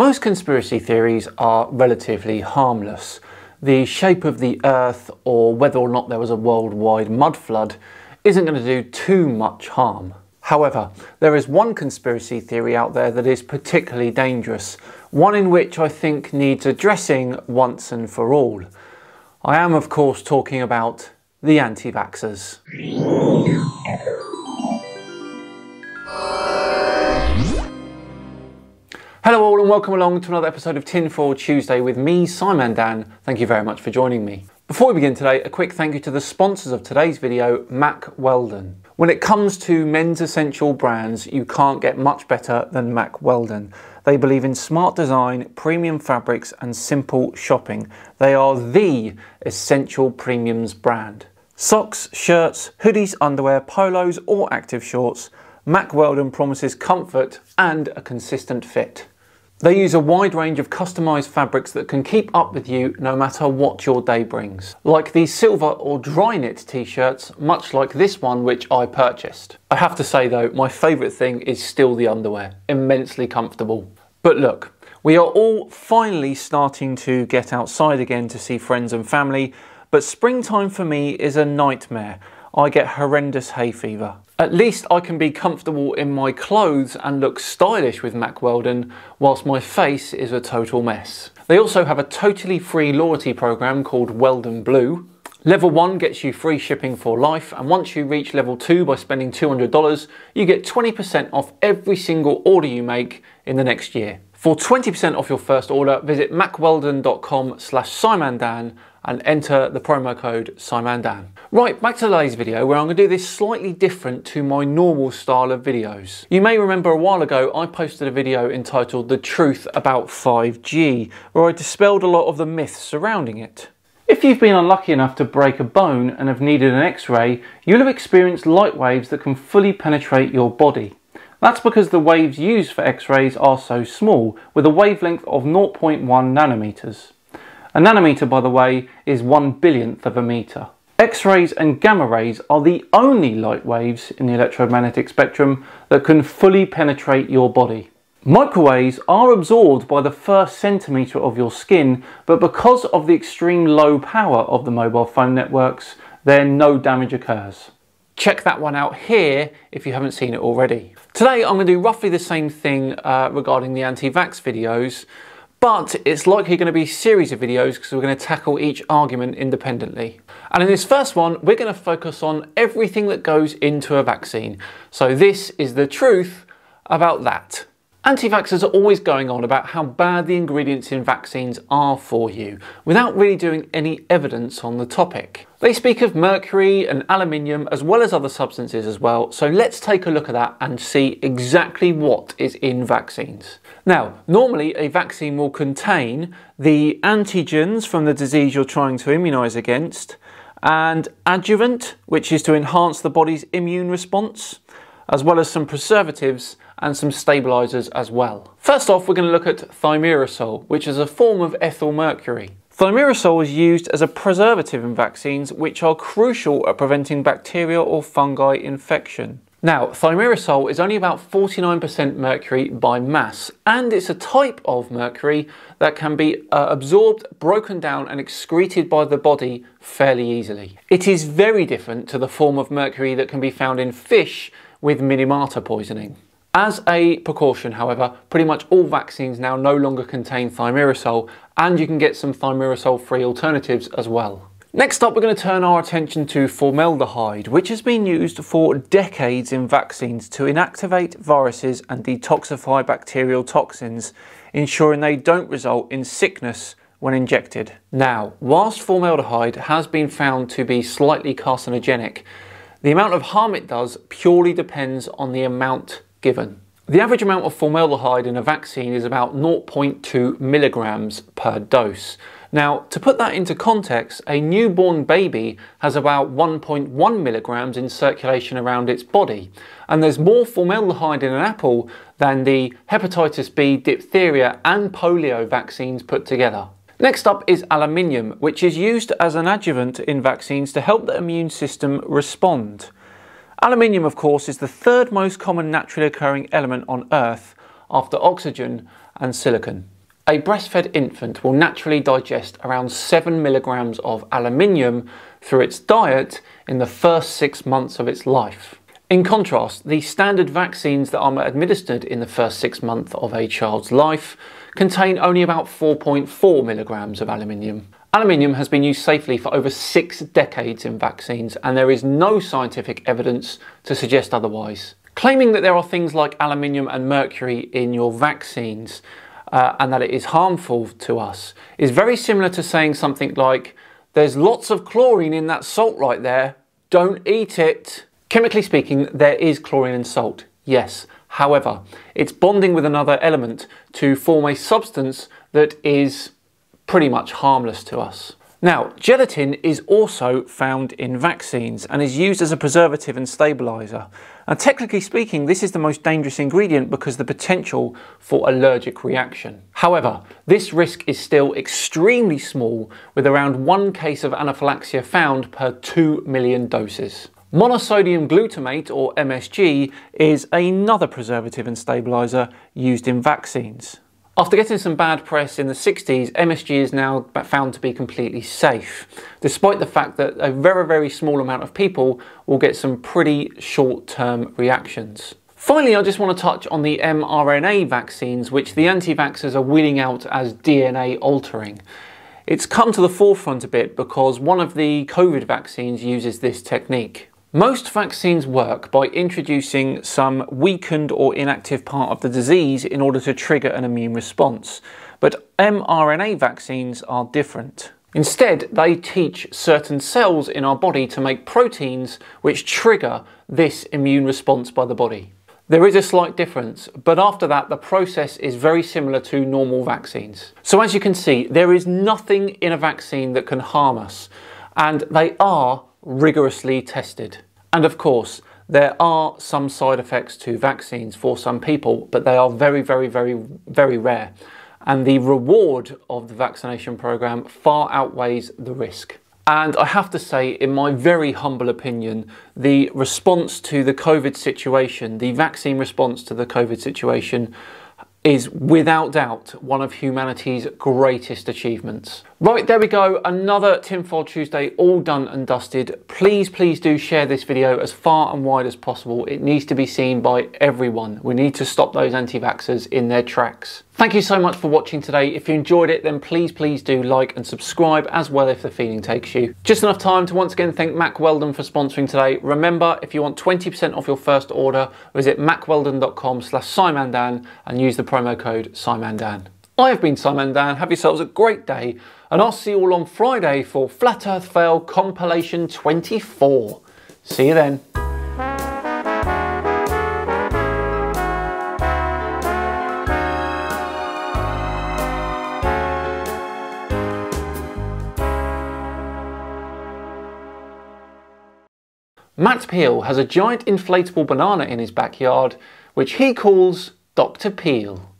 Most conspiracy theories are relatively harmless. The shape of the Earth, or whether or not there was a worldwide mud flood, isn't going to do too much harm. However, there is one conspiracy theory out there that is particularly dangerous, one in which I think needs addressing once and for all. I am, of course, talking about the anti-vaxxers. Hello all and welcome along to another episode of Tinfoil Tuesday with me, SciManDan. Thank you very much for joining me. Before we begin today, a quick thank you to the sponsors of today's video, Mack Weldon. When it comes to men's essential brands, you can't get much better than Mack Weldon. They believe in smart design, premium fabrics and simple shopping. They are the essential premiums brand. Socks, shirts, hoodies, underwear, polos or active shorts, Mack Weldon promises comfort and a consistent fit. They use a wide range of customised fabrics that can keep up with you no matter what your day brings. Like these silver or dry knit t-shirts, much like this one which I purchased. I have to say though, my favourite thing is still the underwear. Immensely comfortable. But look, we are all finally starting to get outside again to see friends and family, but springtime for me is a nightmare. I get horrendous hay fever. At least I can be comfortable in my clothes and look stylish with Mack Weldon, whilst my face is a total mess. They also have a totally free loyalty program called Weldon Blue. Level 1 gets you free shipping for life, and once you reach level 2 by spending $200, you get 20% off every single order you make in the next year. For 20% off your first order, visit MackWeldon.com/SciManDan and enter the promo code SciManDan. Right, back to today's video where I'm going to do this slightly different to my normal style of videos. You may remember a while ago I posted a video entitled The Truth About 5G, where I dispelled a lot of the myths surrounding it. If you've been unlucky enough to break a bone and have needed an x-ray, you'll have experienced light waves that can fully penetrate your body. That's because the waves used for x-rays are so small, with a wavelength of 0.1 nanometers. A nanometer, by the way, is 1/1,000,000,000th of a meter. X-rays and gamma rays are the only light waves in the electromagnetic spectrum that can fully penetrate your body. Microwaves are absorbed by the first centimetre of your skin, but because of the extreme low power of the mobile phone networks, there no damage occurs. Check that one out here if you haven't seen it already. Today I'm going to do roughly the same thing regarding the anti-vax videos, but it's likely going to be a series of videos because we're going to tackle each argument independently. And in this first one, we're going to focus on everything that goes into a vaccine. So this is the truth about that. Anti-vaxxers are always going on about how bad the ingredients in vaccines are for you, without really doing any evidence on the topic. They speak of mercury and aluminium as well as other substances as well, so let's take a look at that and see exactly what is in vaccines. Now, normally a vaccine will contain the antigens from the disease you're trying to immunise against, and adjuvant, which is to enhance the body's immune response, as well as some preservatives and some stabilisers as well. First off, we're going to look at thimerosal, which is a form of ethyl mercury. Thimerosal is used as a preservative in vaccines, which are crucial at preventing bacterial or fungi infection. Now, thimerosal is only about 49% mercury by mass, and it's a type of mercury that can be absorbed, broken down and excreted by the body fairly easily. It is very different to the form of mercury that can be found in fish with Minamata poisoning. As a precaution, however, pretty much all vaccines now no longer contain thimerosal, and you can get some thimerosal-free alternatives as well. Next up, we're going to turn our attention to formaldehyde, which has been used for decades in vaccines to inactivate viruses and detoxify bacterial toxins, ensuring they don't result in sickness when injected. Now, whilst formaldehyde has been found to be slightly carcinogenic, the amount of harm it does purely depends on the amount given. The average amount of formaldehyde in a vaccine is about 0.2 milligrams per dose. Now, to put that into context, a newborn baby has about 1.1 milligrams in circulation around its body, and there's more formaldehyde in an apple than the hepatitis B, diphtheria and polio vaccines put together. Next up is aluminium, which is used as an adjuvant in vaccines to help the immune system respond. Aluminium, of course, is the third most common naturally occurring element on Earth after oxygen and silicon. A breastfed infant will naturally digest around 7 milligrams of aluminium through its diet in the first 6 months of its life. In contrast, the standard vaccines that are administered in the first 6 months of a child's life contain only about 4.4 milligrams of aluminium. Aluminium has been used safely for over 6 decades in vaccines, and there is no scientific evidence to suggest otherwise. Claiming that there are things like aluminium and mercury in your vaccines and that it is harmful to us is very similar to saying something like, there's lots of chlorine in that salt right there, don't eat it. Chemically speaking, there is chlorine in salt, yes. However, it's bonding with another element to form a substance that is pretty much harmless to us. Now, gelatin is also found in vaccines and is used as a preservative and stabilizer. And technically speaking, this is the most dangerous ingredient because of the potential for allergic reaction. However, this risk is still extremely small, with around 1 case of anaphylaxia found per 2 million doses. Monosodium glutamate, or MSG, is another preservative and stabilizer used in vaccines. After getting some bad press in the 60s, MSG is now found to be completely safe, despite the fact that a very, very small amount of people will get some pretty short-term reactions. Finally, I just want to touch on the mRNA vaccines, which the anti-vaxxers are wheeling out as DNA altering. It's come to the forefront a bit because one of the COVID vaccines uses this technique. Most vaccines work by introducing some weakened or inactive part of the disease in order to trigger an immune response, but mRNA vaccines are different. Instead, they teach certain cells in our body to make proteins which trigger this immune response by the body. There is a slight difference, but after that, the process is very similar to normal vaccines. So as you can see, there is nothing in a vaccine that can harm us, and they are rigorously tested. And of course, there are some side effects to vaccines for some people, but they are very, very, very, very rare. And the reward of the vaccination program far outweighs the risk. And I have to say, in my very humble opinion, the response to the COVID situation, the vaccine response to the COVID situation, is without doubt one of humanity's greatest achievements. Right, there we go, another Tinfoil Tuesday all done and dusted. Please, please do share this video as far and wide as possible. It needs to be seen by everyone. We need to stop those anti-vaxxers in their tracks. Thank you so much for watching today. If you enjoyed it, then please, please do like and subscribe as well if the feeling takes you. Just enough time to once again thank Mack Weldon for sponsoring today. Remember, if you want 20% off your first order, visit MackWeldon.com/SciManDan and use the promo code SciManDan. I have been SciManDan. Have yourselves a great day, and I'll see you all on Friday for Flat Earth Fail Compilation 24. See you then. Matt Peel has a giant inflatable banana in his backyard, which he calls Dr. Peel.